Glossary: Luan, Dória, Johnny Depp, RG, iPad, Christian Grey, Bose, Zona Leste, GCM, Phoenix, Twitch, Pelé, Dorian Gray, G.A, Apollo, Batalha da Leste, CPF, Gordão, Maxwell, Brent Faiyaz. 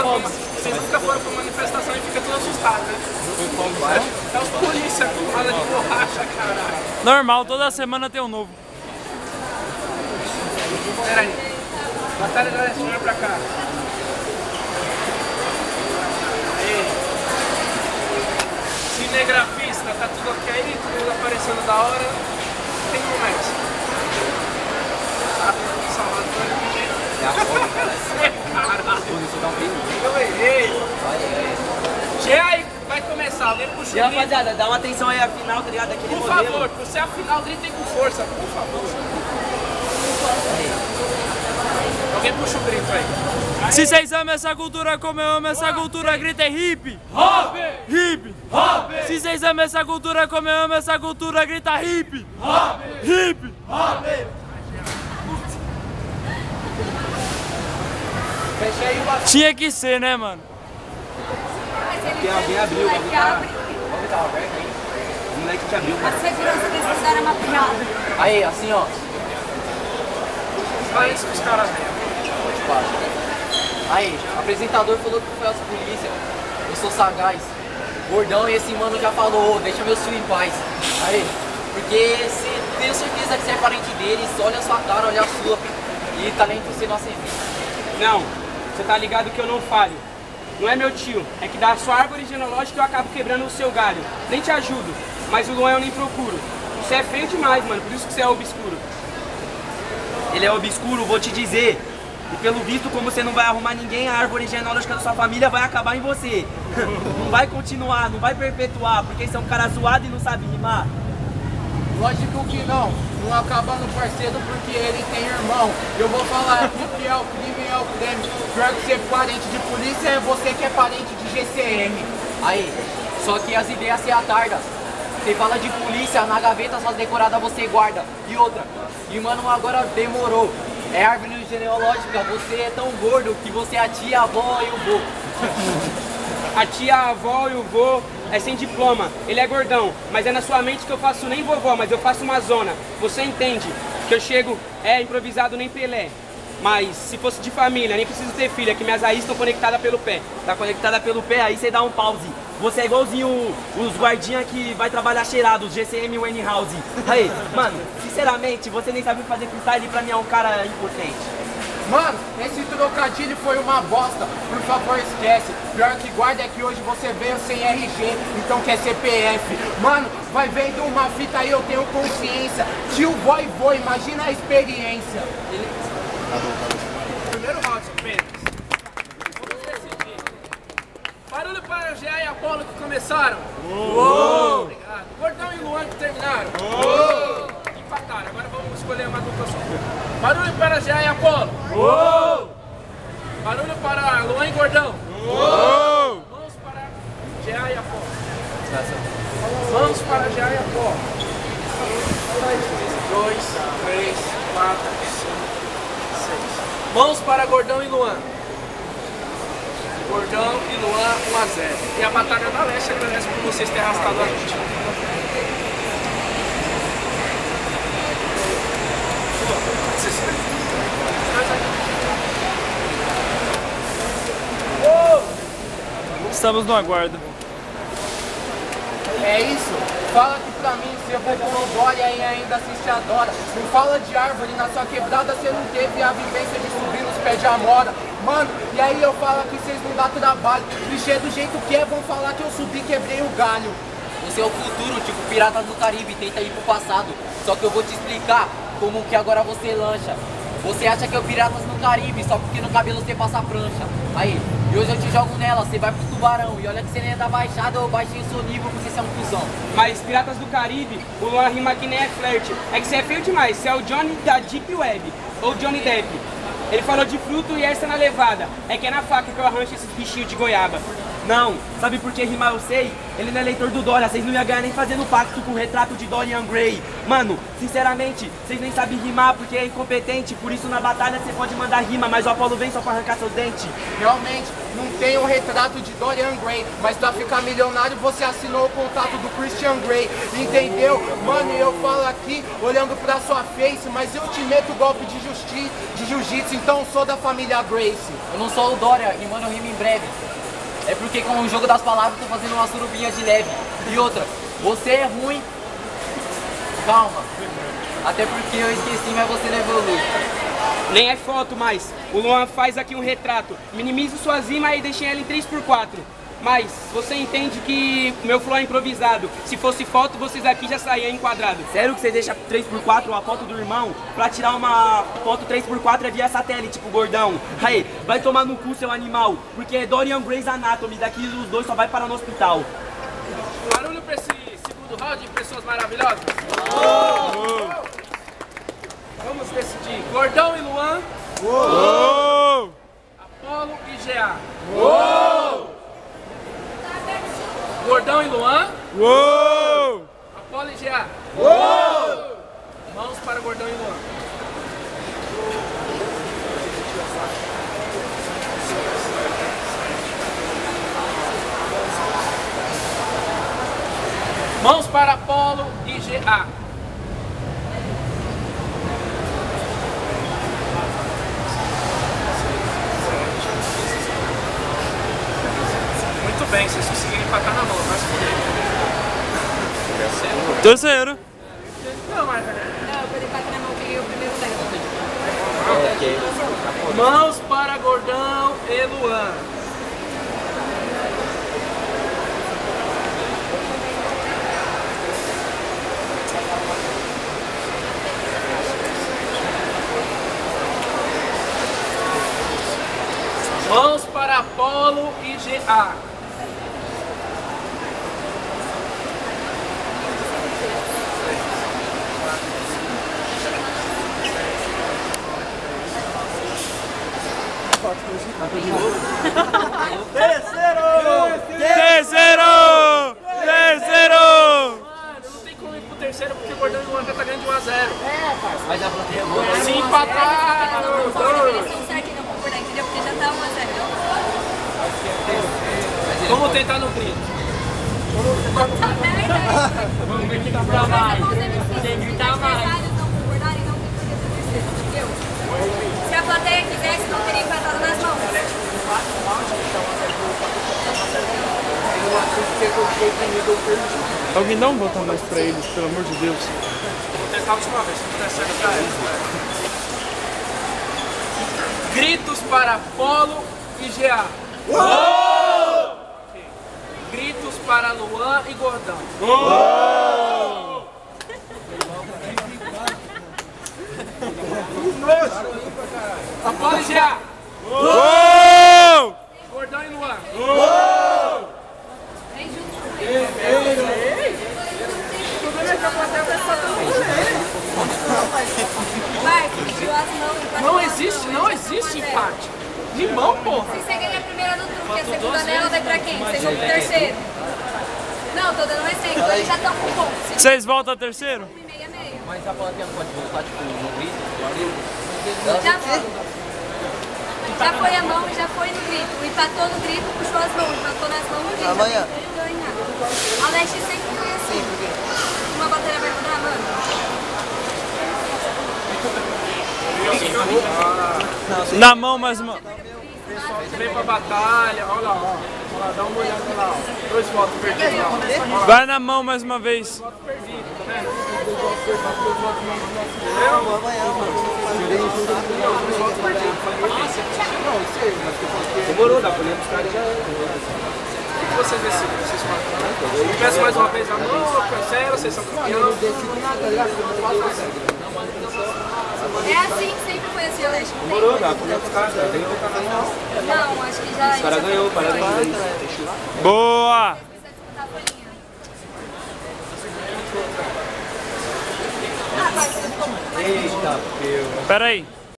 Vocês nunca foram pra manifestação e ficam todos assustados, né? É os polícia acumulada de borracha, caralho. Normal, toda semana tem um novo. Pera aí. Batalha da Leste, olha pra cá. Aê. Cinegrafista, tá tudo ok aí? Tudo aparecendo da hora. Tem comércio. G.A. vai começar, vem pro chute. Rapaziada, dá uma atenção aí a final, tá ligado? Por favor, por ser a final, gritem com força, por favor. Alguém puxa o grito aí. Se vocês amam essa cultura como eu amo essa cultura, gritem hip hop! Hip hop! Se vocês amam essa cultura como eu amo essa cultura, grita hip hop! Hip hop! Tinha que ser, né, mano? Tem alguém abriu, o bagulho tava aberto aí. O moleque te abriu. A segurança desses caras é uma piada. Aí, assim, ó. Olha isso que os caras vêm. Aí, o apresentador falou que foi as polícia. Eu sou sagaz. Gordão e esse mano já falou, deixa meus filhos em paz. Aí, porque se tenho certeza que você é parente deles, olha a sua cara, olha a sua. E tá nem você nossa serviço. Não, você tá ligado que eu não falho. Não é meu tio, é que da sua árvore genealógica eu acabo quebrando o seu galho. Nem te ajudo, mas o Luan eu nem procuro. Você é feio demais, mano, por isso que você é obscuro. Ele é obscuro, vou te dizer. E pelo visto, como você não vai arrumar ninguém, a árvore genealógica da sua família vai acabar em você. Não vai continuar, não vai perpetuar, porque são cara zoado e não sabe rimar. Lógico que não. Não acaba no parceiro porque ele tem irmão. Eu vou falar aqui que é o crime, é o crime. Pior que ser parente de polícia é você que é parente de GCM. Aí, só que as ideias se atardam. Você fala de polícia, na gaveta só decorada você guarda. E outra, e mano, agora demorou. É árvore genealógica, você é tão gordo que você é a tia, a avó e o vô. A tia, a avó e o vô é sem diploma, ele é gordão, mas é na sua mente que eu faço nem vovó, mas eu faço uma zona. Você entende que eu chego, é improvisado nem Pelé, mas se fosse de família, nem preciso ter filha, que minhas raízes estão conectadas pelo pé. Tá conectada pelo pé, aí você dá um pause. Você é igualzinho os guardinha que vai trabalhar cheirado, os GCM e o N-House. Aí, mano, sinceramente, você nem sabe fazer freestyle, pra mim é um cara impotente. Mano, esse trocadilho foi uma bosta, por favor esquece. Pior que guarda é que hoje você veio sem RG, então quer CPF. Mano, vai vendo uma fita aí, eu tenho consciência. Tio boy boy, imagina a experiência. Primeiro round, Pedro. Vamos decidir. Barulho para o G.A. e Apollo que começaram. Uou. Obrigado. Gordão e Luan que terminaram. Uou. Empataram, agora vamos escolher uma dupla só. Barulho para G.A. e Apollo. Uou! Barulho para Luan e Gordão. Uou! Mãos para G.A. e Apollo. Mãos para G.A. e Apollo. 1, 2, 3, 4, 5, 6. Mãos para Gordão e Luan. Gordão e Luan 1-0. E a Batalha da Leste agradece por vocês terem arrastado a gente. Estamos no aguardo. É isso? Fala que pra mim você colabora e ainda assim se adora. Não fala de árvore, na sua quebrada você não teve a vivência de subir nos pés de amora. Mano, e aí eu falo que vocês não dá trabalho. Clichê do jeito que é, vão falar que eu subi e quebrei o galho. Você é o futuro, tipo pirata do Caribe, tenta ir pro passado. Só que eu vou te explicar como que agora você lancha. Você acha que é o Piratas no Caribe, só porque no cabelo você passa a prancha. Aí, e hoje eu te jogo nela, você vai pro Tubarão. E olha que você nem é da Baixada, eu baixei o seu nível porque você é um cuzão. Mas Piratas do Caribe, o Luan rima que nem é flerte. É que você é feio demais, você é o Johnny da Deep Web, ou Johnny Depp. Ele falou de fruto e essa na levada. É que é na faca que eu arranjo esses bichinhos de goiaba. Não, sabe por que rimar eu sei? Ele não é eleitor do Dória, vocês não iam ganhar nem fazendo pacto com o retrato de Dorian Gray. Mano, sinceramente, vocês nem sabem rimar porque é incompetente. Por isso na batalha você pode mandar rima, mas o Apollo vem só pra arrancar seus dentes. Realmente, não tem um retrato de Dorian Gray, mas pra ficar milionário você assinou o contato do Christian Grey, entendeu? Mano, eu falo aqui olhando pra sua face, mas eu te meto golpe de jiu-jitsu, então eu sou da família Grace. Eu não sou o Dorian, e mano, eu rimo em breve. É porque com o jogo das palavras eu tô fazendo uma surubinha de neve. E outra, você é ruim. Calma. Até porque eu esqueci, mas você não evoluiu. Nem é foto mais. O Luan faz aqui um retrato. Minimizo sua zima e deixei ela em 3×4. Mas você entende que meu flow é improvisado. Se fosse foto, vocês aqui já saíam enquadrado. Sério que você deixa 3×4 a foto do irmão? Pra tirar uma foto 3×4 é via satélite, tipo Gordão. Aí, vai tomar no cu, seu animal. Porque é Dorian Gray's Anatomy. Daqui os dois só vai parar no hospital. Barulho pra esse segundo round de pessoas maravilhosas. Oh! Oh! Vamos decidir. Gordão e Luan. Oh! Apollo e G.A. Oh! Gordão e Luan. Uou! Apollo e G.A. Uou! Mãos para Gordão e Luan. Mãos para Apollo e G.A. Muito bem, vocês conseguiram empatar na mão. Terceiro. Não, mas... Não, eu perdi pra na mão que eu primeiro tempo. Ok. Mãos para Gordão e Luan. Mãos para Apollo e G.A. Terceiro! Mano, não tem como ir pro terceiro porque o Gordão e o Luan já tá ganhando de 1×0. É, parça. Mas a plateia é boa. Se empatar! Não consegue aqui não concordar, entendeu? Porque já tá 1×0. Vamos tentar no grito. Vamos ver quem tá pra mais. Quem gritar mais. Se a plateia quisesse, não teria empatado nas mãos. Alguém dá um botão mais pra eles, pelo amor de Deus. Vou tentar a última vez, se não der certo pra eles. Gritos para Apollo e G.A. Uou! Gritos para Luan e Gordão. Uou! Apollo e G.A. Uou! Gordão e Luan. Uou! O problema é que a plateia vai estar todo mundo. Vai, pediu as mãos. Não existe empate. De mão, porra. Se você ganha a primeira do truque, a segunda nela vai pra quem? Vocês vão pro terceiro. Não, tô dando receita, eles já estão com ponto. Vocês voltam a terceiro? Meia. Mas a plateia pode voltar, tipo, no grito? Já foi a mão e já foi no grito. Empatou no grito, puxou as mãos. Empatou nas mãos no grito. Amanhã. A Leste sempre foi assim. Uma batalha vai mudar, mano. Na mão, mas... O pessoal vem pra batalha. Olha lá, ó. Olha lá, dá uma olhada lá. 2 votos perdidos. Vai na mão mais uma vez. 2 votos perdidos, tá vendo? 2 votos perdidos. Demorou, dá pra olhar pros caras já. O que vocês decidem? Vocês falam? Peço mais uma vez a mão, cancela, vocês são campeões. Eu não decido nada, aliás, eu não faço nada. É assim que sempre foi assim, Alex. Demorou, dá pra olhar pros caras, tem que voltar na mão. Não, acho que já. Os caras ganhou, parabéns. Boa! Eita, Deus. Pera aí.